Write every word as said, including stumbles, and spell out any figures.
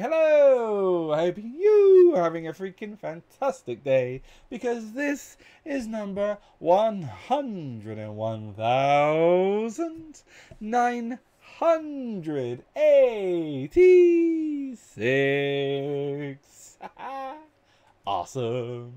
Hello! I hope you are having a freaking fantastic day, because this is number one hundred one thousand nine hundred eighty-six. Awesome!